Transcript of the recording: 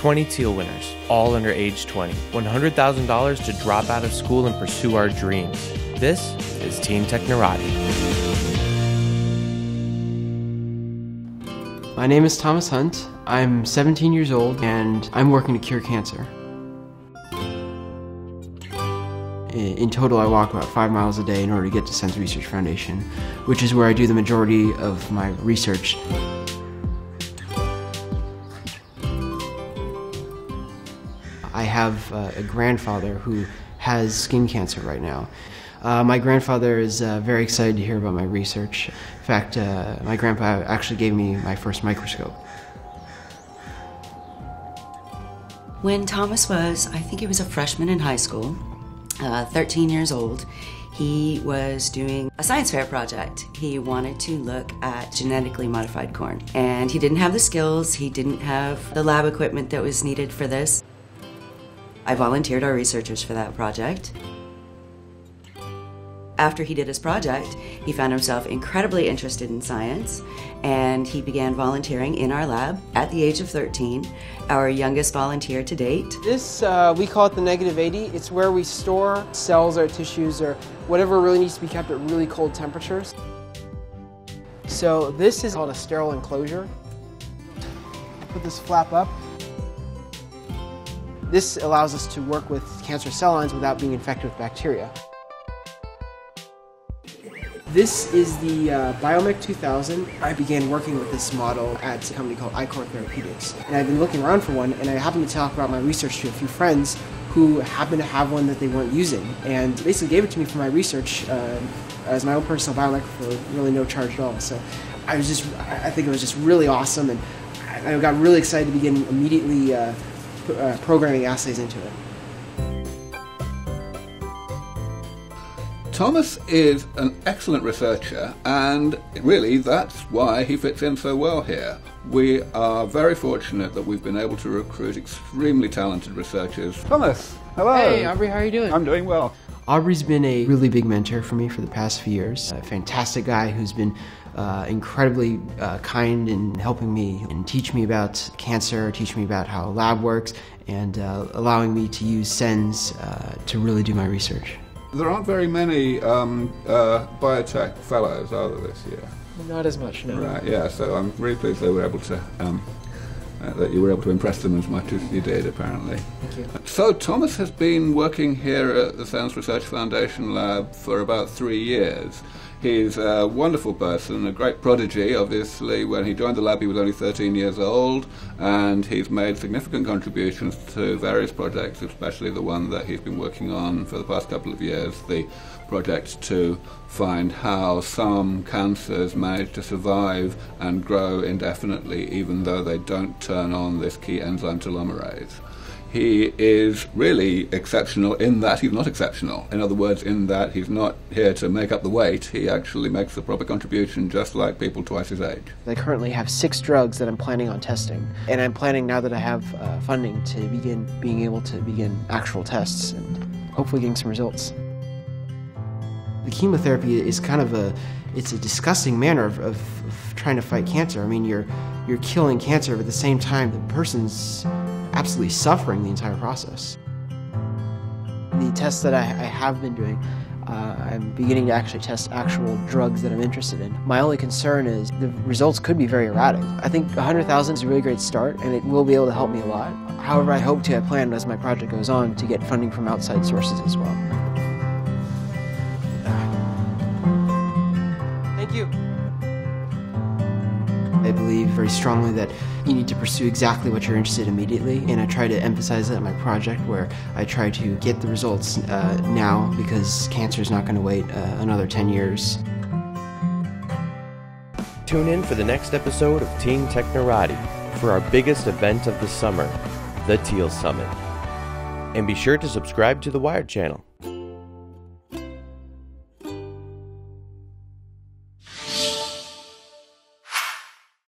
20 Thiel winners, all under age 20. $100,000 to drop out of school and pursue our dreams. This is Teen Technorati. My name is Thomas Hunt. I'm 17 years old and I'm working to cure cancer. In total, I walk about 5 miles a day in order to get to Sens Research Foundation, which is where I do the majority of my research. I have a grandfather who has skin cancer right now. My grandfather is very excited to hear about my research. In fact, my grandpa actually gave me my first microscope. When Thomas was, I think he was a freshman in high school, 13 years old, he was doing a science fair project. He wanted to look at genetically modified corn, and he didn't have the skills, he didn't have the lab equipment that was needed for this. I volunteered our researchers for that project. After he did his project, he found himself incredibly interested in science, and he began volunteering in our lab at the age of 13, our youngest volunteer to date. This, we call it the negative 80. It's where we store cells or tissues or whatever really needs to be kept at really cold temperatures. So this is called a sterile enclosure. Put this flap up. This allows us to work with cancer cell lines without being infected with bacteria. This is the Biomech 2000. I began working with this model at a company called iCorp Therapeutics. And I've been looking around for one, and I happened to talk about my research to a few friends who happened to have one that they weren't using, and basically gave it to me for my research as my own personal Biomech for really no charge at all. So I think it was just really awesome, and I got really excited to begin immediately programming assays into it. Thomas is an excellent researcher, and really that's why he fits in so well here. We are very fortunate that we've been able to recruit extremely talented researchers. Thomas, hello! Hey, Aubrey, how are you doing? I'm doing well. Aubrey's been a really big mentor for me for the past few years. A fantastic guy who's been incredibly kind in helping me and teach me about cancer, teach me about how a lab works, and allowing me to use Sens to really do my research. There aren't very many biotech fellows, are there, this year? Not as much, no. Right, yeah, so I'm really pleased they were able to, that you were able to impress them as much as you did, apparently. Thank you. So Thomas has been working here at the Sens Research Foundation Lab for about 3 years. He's a wonderful person, a great prodigy, obviously. When he joined the lab, he was only 13 years old, and he's made significant contributions to various projects, especially the one that he's been working on for the past couple of years, the project to find how some cancers manage to survive and grow indefinitely, even though they don't turn on this key enzyme telomerase. He is really exceptional in that he's not exceptional. In other words, in that he's not here to make up the weight. He actually makes the proper contribution, just like people twice his age. I currently have 6 drugs that I'm planning on testing, and I'm planning, now that I have funding, to begin being able to begin actual tests and hopefully getting some results. The chemotherapy is kind of it's a disgusting manner of trying to fight cancer. I mean, you're killing cancer, but at the same time, the person's absolutely suffering the entire process. The tests that I have been doing, I'm beginning to actually test actual drugs that I'm interested in. My only concern is the results could be very erratic. I think 100,000 is a really great start, and it will be able to help me a lot. However, I plan, as my project goes on, to get funding from outside sources as well. Thank you. I believe very strongly that you need to pursue exactly what you're interested in immediately, and I try to emphasize that in my project, where I try to get the results now, because cancer is not going to wait another 10 years. Tune in for the next episode of Teen Technorati for our biggest event of the summer, the Thiel Summit. And be sure to subscribe to the Wired channel.